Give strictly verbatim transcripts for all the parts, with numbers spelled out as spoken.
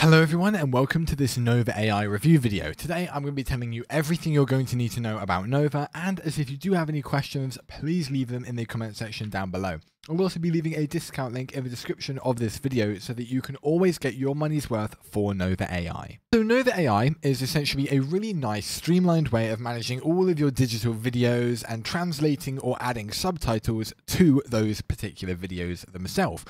Hello everyone and welcome to this Nova A I review video. Today I'm going to be telling you everything you're going to need to know about Nova, and as if you do have any questions, please leave them in the comment section down below. I'll also be leaving a discount link in the description of this video so that you can always get your money's worth for Nova A I. So Nova A I is essentially a really nice streamlined way of managing all of your digital videos and translating or adding subtitles to those particular videos themselves.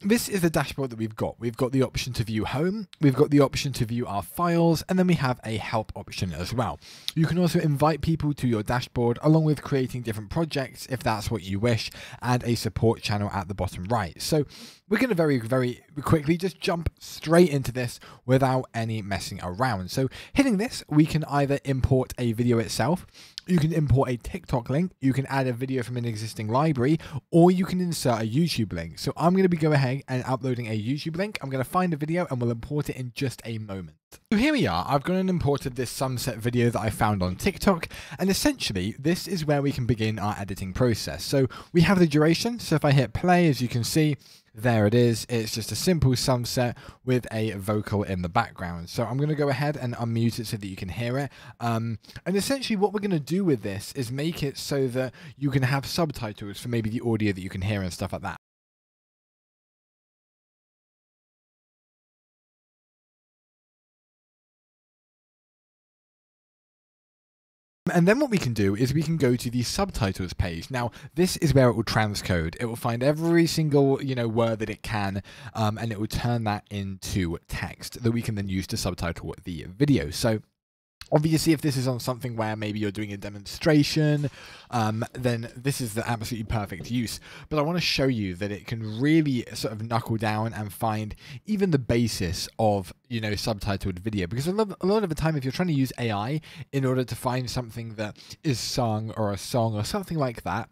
This is the dashboard that we've got. We've got the option to view home, we've got the option to view our files, and then we have a help option as well. You can also invite people to your dashboard along with creating different projects if that's what you wish, and a support channel at the bottom right. So we're going to very, very quickly just jump straight into this without any messing around. So hitting this, we can either import a video itself, you can import a TikTok link, you can add a video from an existing library, or you can insert a YouTube link. So I'm going to be going ahead and uploading a YouTube link. I'm going to find a video and we'll import it in just a moment. So here we are. I've gone and imported this sunset video that I found on TikTok, and essentially this is where we can begin our editing process. So we have the duration. So if I hit play, as you can see, there it is. It's just a simple sunset with a vocal in the background. So I'm going to go ahead and unmute it so that you can hear it. Um, and essentially what we're going to do with this is make it so that you can have subtitles for maybe the audio that you can hear and stuff like that. And then what we can do is we can go to the subtitles page. Now, this is where it will transcode. It will find every single, you know, word that it can, um, and it will turn that into text that we can then use to subtitle the video. So obviously, if this is on something where maybe you're doing a demonstration, um, then this is the absolutely perfect use. But I want to show you that it can really sort of knuckle down and find even the basis of, you know, subtitled video. Because a lot, a lot of the time, if you're trying to use A I in order to find something that is sung or a song or something like that,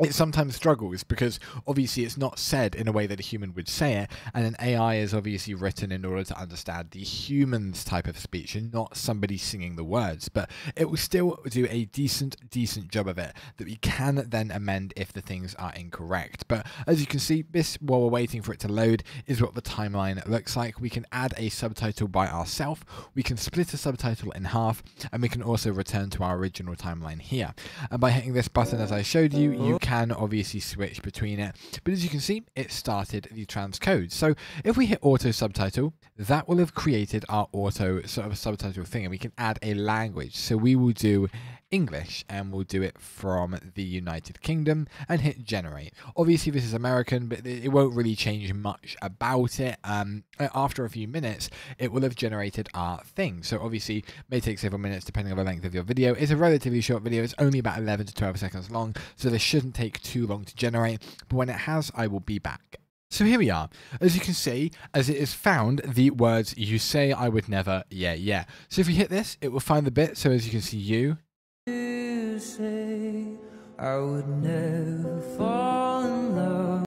it sometimes struggles because obviously it's not said in a way that a human would say it, and an A I is obviously written in order to understand the human's type of speech and not somebody singing the words. But it will still do a decent, decent job of it that we can then amend if the things are incorrect. But as you can see, this, while we're waiting for it to load, is what the timeline looks like. We can add a subtitle by ourselves, we can split a subtitle in half, and we can also return to our original timeline here. And by hitting this button, as I showed you, you can obviously switch between it, but as you can see, it started the transcode. So if we hit auto subtitle, that will have created our auto sort of subtitle thing, and we can add a language. So we will do English, and we'll do it from the United Kingdom, and hit generate. Obviously this is American, but it won't really change much about it. Um, after a few minutes, it will have generated our thing. So obviously it may take several minutes depending on the length of your video. It's a relatively short video. It's only about eleven to twelve seconds long, so this shouldn't take too long to generate, but when it has, I will be back. So here we are. As you can see, as it has found the words "you say I would never, yeah, yeah." So if we hit this, it will find the bit. So as you can see, you, you say I would never fall in love.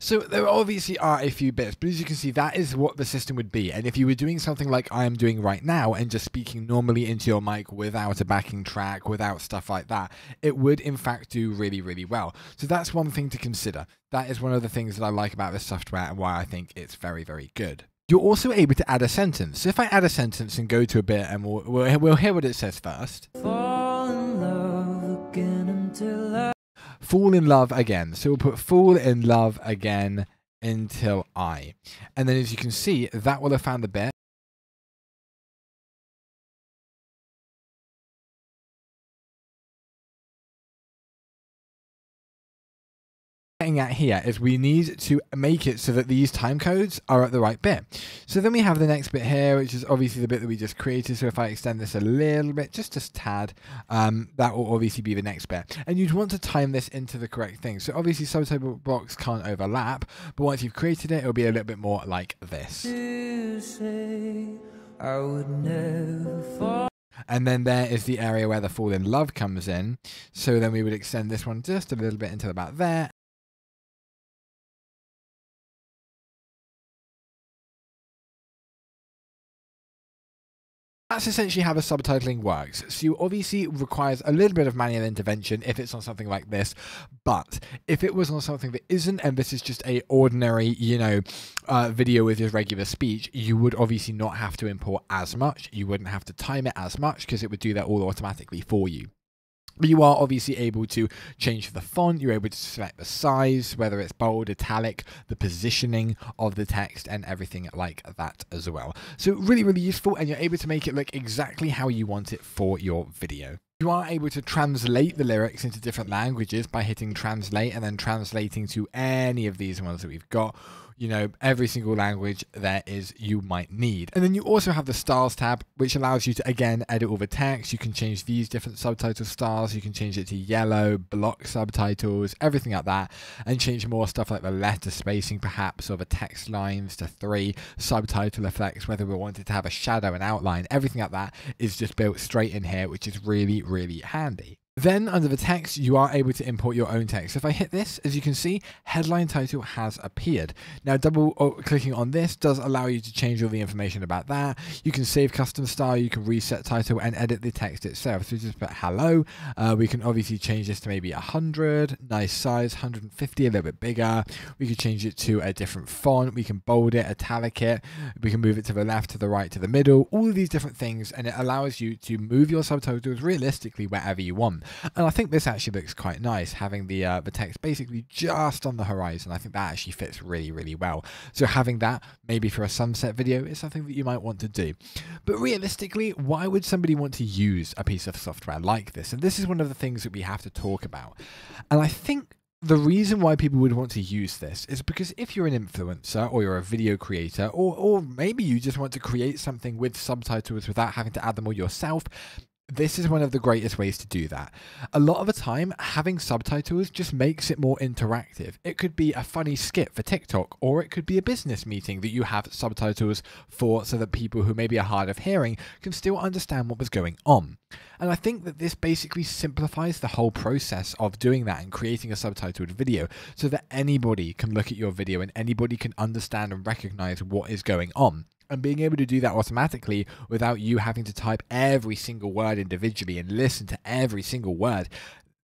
So there obviously are a few bits, but as you can see, that is what the system would be. And if you were doing something like I am doing right now and just speaking normally into your mic without a backing track, without stuff like that, it would in fact do really, really well. So that's one thing to consider. That is one of the things that I like about this software and why I think it's very, very good. You're also able to add a sentence. So if I add a sentence and go to a bit, and we'll, we'll, we'll hear what it says first. Fall in love again until I... Fall in love again. So we'll put fall in love again until I. And then as you can see, that will have found the bit. At here is we need to make it so that these time codes are at the right bit. So then we have the next bit here, which is obviously the bit that we just created. So if I extend this a little bit, just a tad, um, that will obviously be the next bit. And you'd want to time this into the correct thing. So obviously subtitle blocks can't overlap, but once you've created it, it'll be a little bit more like this. You say I would never fall. And then there is the area where the fall in love comes in. So then we would extend this one just a little bit until about there. That's essentially how the subtitling works. So you obviously requires a little bit of manual intervention if it's on something like this, but if it was on something that isn't, and this is just a ordinary, you know, uh, video with just regular speech, you would obviously not have to import as much. You wouldn't have to time it as much because it would do that all automatically for you. But you are obviously able to change the font, you're able to select the size, whether it's bold, italic, the positioning of the text and everything like that as well. So really, really useful, and you're able to make it look exactly how you want it for your video. You are able to translate the lyrics into different languages by hitting translate and then translating to any of these ones that we've got. You know, every single language there is you might need. And then you also have the styles tab, which allows you to, again, edit all the text. You can change these different subtitle styles. You can change it to yellow, block subtitles, everything like that, and change more stuff like the letter spacing, perhaps, or the text lines to three, subtitle effects, whether we wanted to have a shadow and outline, everything like that is just built straight in here, which is really, really handy. Then under the text, you are able to import your own text. If I hit this, as you can see, headline title has appeared. Now double clicking on this does allow you to change all the information about that. You can save custom style, you can reset title and edit the text itself. So just put hello. Uh, we can obviously change this to maybe one hundred, nice size, one hundred fifty, a little bit bigger. We could change it to a different font. We can bold it, italic it. We can move it to the left, to the right, to the middle, all of these different things. And it allows you to move your subtitles realistically wherever you want. And I think this actually looks quite nice, having the uh, the text basically just on the horizon. I think that actually fits really, really well. So having that maybe for a sunset video is something that you might want to do. But realistically, why would somebody want to use a piece of software like this? And this is one of the things that we have to talk about. And I think the reason why people would want to use this is because if you're an influencer or you're a video creator, or, or maybe you just want to create something with subtitles without having to add them all yourself, this is one of the greatest ways to do that. A lot of the time, having subtitles just makes it more interactive. It could be a funny skit for TikTok, or it could be a business meeting that you have subtitles for so that people who maybe are hard of hearing can still understand what was going on. And I think that this basically simplifies the whole process of doing that and creating a subtitled video so that anybody can look at your video and anybody can understand and recognize what is going on. And being able to do that automatically without you having to type every single word individually and listen to every single word,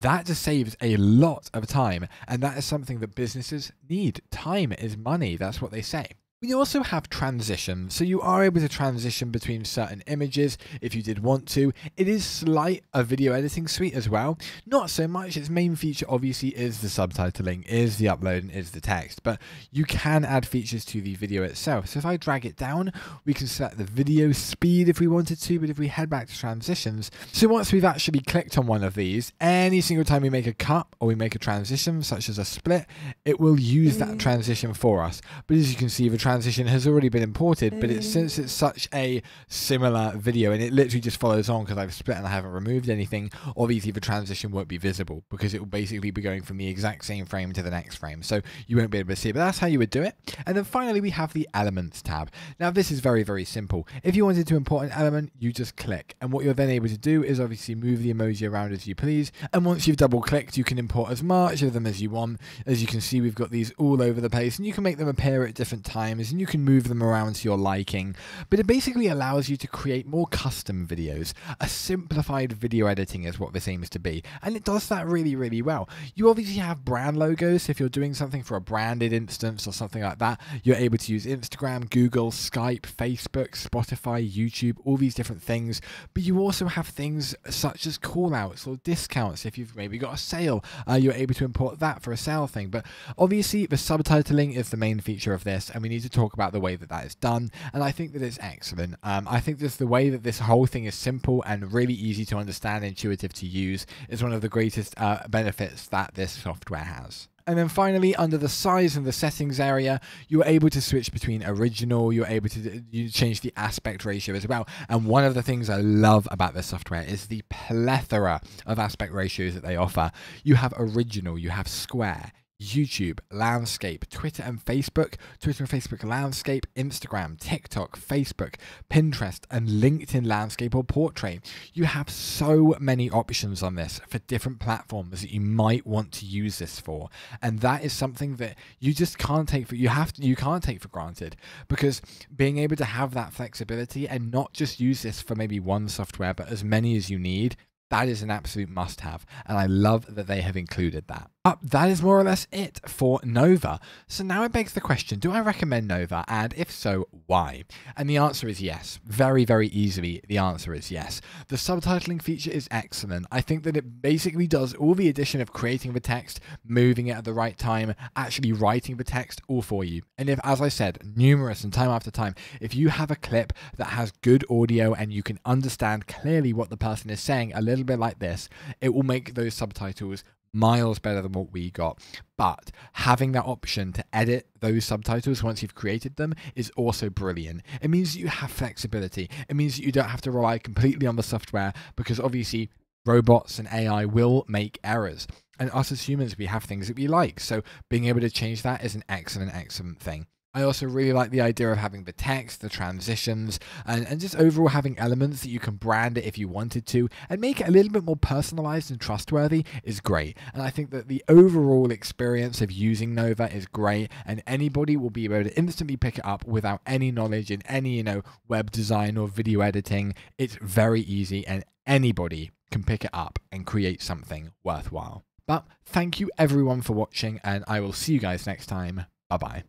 that just saves a lot of time. And that is something that businesses need. Time is money. That's what they say. We also have transition, so you are able to transition between certain images if you did want to. It is slight a video editing suite as well. Not so much, its main feature obviously is the subtitling, is the upload and is the text, but you can add features to the video itself. So if I drag it down, we can set the video speed if we wanted to, but if we head back to transitions, so once we've actually clicked on one of these, any single time we make a cut or we make a transition, such as a split, it will use that transition for us. But as you can see, the transition transition has already been imported, but it's, since it's such a similar video and it literally just follows on because I've split and I haven't removed anything, obviously the transition won't be visible because it will basically be going from the exact same frame to the next frame, so you won't be able to see it. But that's how you would do it. And then finally we have the elements tab. Now this is very, very simple. If you wanted to import an element, you just click, and what you're then able to do is obviously move the emoji around as you please, and once you've double clicked you can import as much of them as you want. As you can see, we've got these all over the place and you can make them appear at different times and you can move them around to your liking, but it basically allows you to create more custom videos. A simplified video editing is what this aims to be, and it does that really, really well. You obviously have brand logos, so if you're doing something for a branded instance or something like that, you're able to use Instagram, Google, Skype, Facebook, Spotify, YouTube, all these different things. But you also have things such as callouts or discounts. If you've maybe got a sale, uh, you're able to import that for a sale thing. But obviously the subtitling is the main feature of this, and we need to talk about the way that that is done, and I think that it's excellent. Um, I think that the way that this whole thing is simple and really easy to understand, intuitive to use, is one of the greatest uh, benefits that this software has. And then finally, under the size and the settings area, you're able to switch between original, you're able to you change the aspect ratio as well. And one of the things I love about this software is the plethora of aspect ratios that they offer. You have original, you have square, YouTube, Landscape, Twitter and Facebook, Twitter and Facebook Landscape, Instagram, TikTok, Facebook, Pinterest, and LinkedIn Landscape or Portrait. You have so many options on this for different platforms that you might want to use this for. And that is something that you just can't take for, you have to, you can't take for granted, because being able to have that flexibility and not just use this for maybe one software, but as many as you need, that is an absolute must-have, and I love that they have included that. Up, that is more or less it for Nova. So now it begs the question, do I recommend Nova, and if so, why? And the answer is yes. Very, very easily, the answer is yes. The subtitling feature is excellent. I think that it basically does all the addition of creating the text, moving it at the right time, actually writing the text, all for you. And if, as I said, numerous and time after time, if you have a clip that has good audio and you can understand clearly what the person is saying a little bit like this, it will make those subtitles miles better than what we got. But having that option to edit those subtitles once you've created them is also brilliant. It means you have flexibility. It means that you don't have to rely completely on the software, because obviously robots and A I will make errors. And us as humans, we have things that we like. So being able to change that is an excellent, excellent thing. I also really like the idea of having the text, the transitions, and, and just overall having elements that you can brand it if you wanted to, and make it a little bit more personalized and trustworthy is great. And I think that the overall experience of using Nova is great, and anybody will be able to instantly pick it up without any knowledge in any, you know, web design or video editing. It's very easy, and anybody can pick it up and create something worthwhile. But thank you everyone for watching, and I will see you guys next time. Bye-bye.